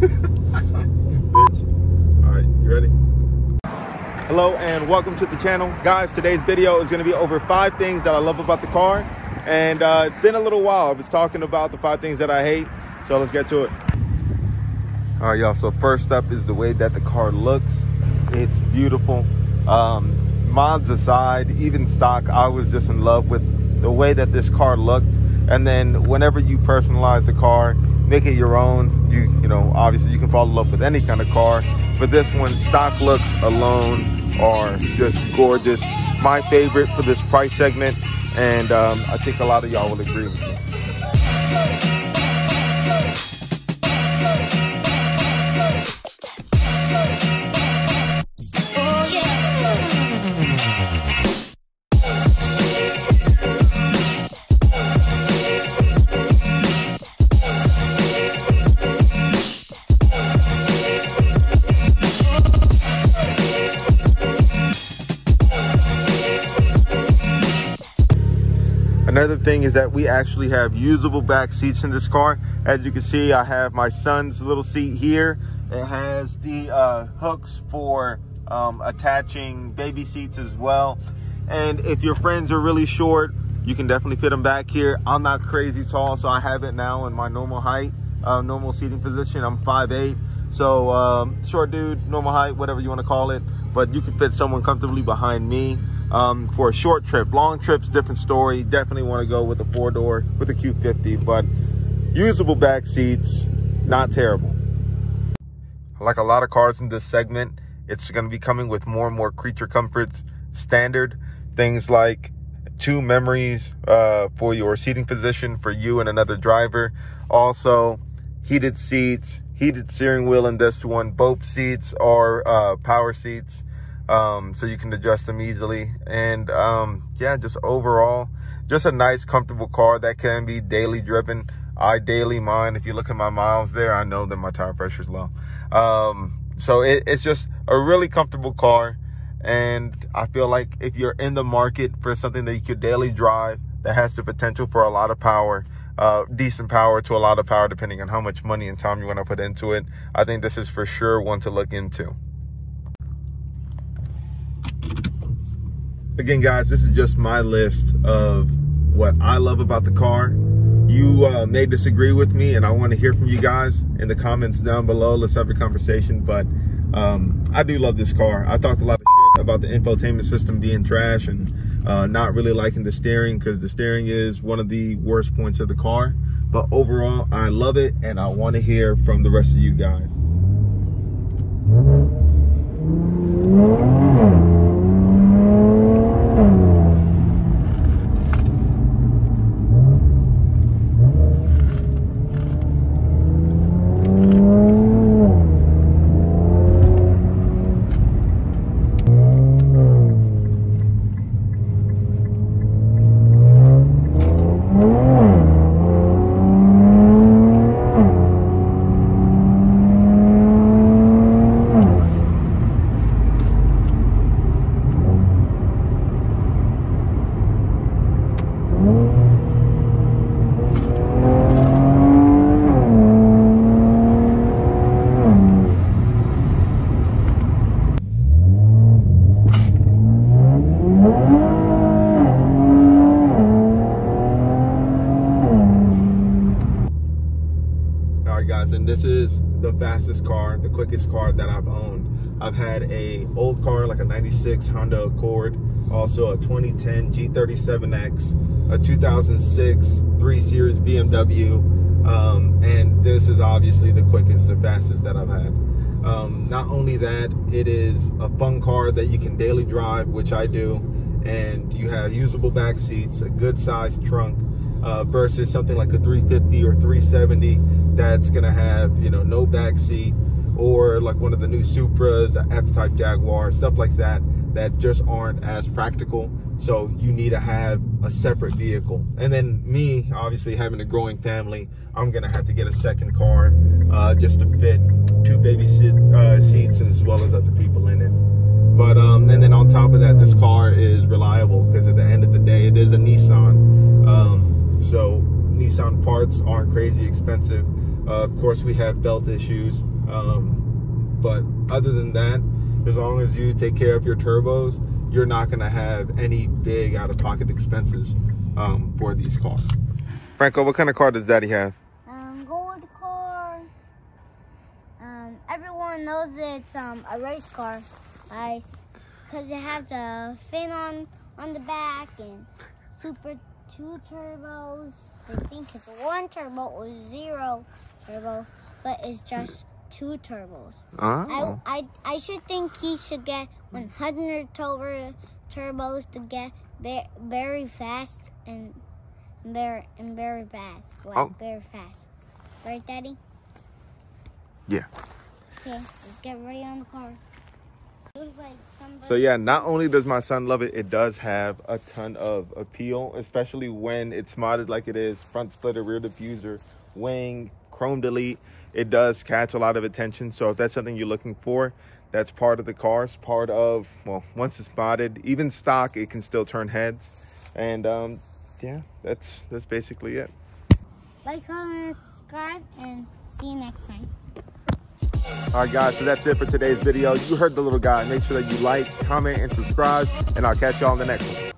Bitch. All right, you ready? Hello and welcome to the channel. Guys, today's video is gonna be over 5 things that I love about the car. And it's been a little while. I was talking about the 5 things that I hate. So let's get to it. All right, y'all, so first up is the way that the car looks. It's beautiful. Mods aside, even stock, I was just in love with the way that this car looked. And then whenever you personalize the car, make it your own, you know, obviously you can fall in love with any kind of car, but this one, stock looks alone are just gorgeous. My favorite for this price segment, and I think a lot of y'all will agree with me. Another thing is that we actually have usable back seats in this car. As you can see, I have my son's little seat here. It has the hooks for attaching baby seats as well. And if your friends are really short, you can definitely fit them back here. I'm not crazy tall, so I have it now in my normal height, normal seating position. I'm 5'8", so short dude, normal height, whatever you want to call it. But you can fit someone comfortably behind me. For a short trip, long trips, different story. Definitely want to go with a 4-door with a Q50, but usable back seats, not terrible. Like a lot of cars in this segment, it's going to be coming with more and more creature comforts. Standard things like 2 memories for your seating position for you and another driver. Also, heated seats, heated steering wheel in this one. Both seats are power seats. So you can adjust them easily. And yeah, just overall, just a nice, comfortable car that can be daily driven. I daily mine. If you look at my miles there, I know that my tire pressure is low. So it's just a really comfortable car. And I feel like if you're in the market for something that you could daily drive, that has the potential for a lot of power, decent power to a lot of power, depending on how much money and time you want to put into it, I think this is for sure one to look into. Again, guys, this is just my list of what I love about the car. You may disagree with me, and I want to hear from you guys in the comments down below. Let's have a conversation. But I do love this car. I talked a lot of shit about the infotainment system being trash and not really liking the steering, because the steering is one of the worst points of the car. But overall, I love it, and I want to hear from the rest of you guys. And this is the fastest car, the quickest car that I've owned. I've had an old car, like a 96 Honda Accord, also a 2010 G37X, a 2006 3 Series BMW, and this is obviously the quickest, the fastest that I've had. Not only that, it is a fun car that you can daily drive, which I do, and you have usable back seats, a good sized trunk, versus something like a 350 or 370 that's gonna have, you know, no back seat, or like one of the new Supras, the F-type Jaguar, stuff like that, that just aren't as practical. So you need to have a separate vehicle. And then me, obviously having a growing family, I'm gonna have to get a second car just to fit 2 baby seats as well as other people in it. But and then on top of that, this car is reliable, because at the end of the day, it is a Nissan. So Nissan parts aren't crazy expensive. Of course, we have belt issues, but other than that, as long as you take care of your turbos, you're not going to have any big out-of-pocket expenses for these cars. Franco, what kind of car does Daddy have? Gold car. Everyone knows it's a race car, because it has a fin on the back and two turbos. They think it's one turbo or zero turbo, but it's just two turbos. Oh. I should think he should get 100 turbos to get very fast and very fast. Like, oh, very fast. Right, Daddy? Yeah. Okay, let's get ready on the car. So yeah, not only does my son love it, it does have a ton of appeal, especially when it's modded like it is, front splitter, rear diffuser, wing, chrome delete. It does catch a lot of attention. So if that's something you're looking for, that's part of the car. It's part of, well, once it's modded, even stock, it can still turn heads. And yeah, that's basically it. Like, comment, subscribe, and see you next time. All right, guys, so that's it for today's video. You heard the little guy. Make sure that you like, comment, and subscribe, and I'll catch y'all in the next one.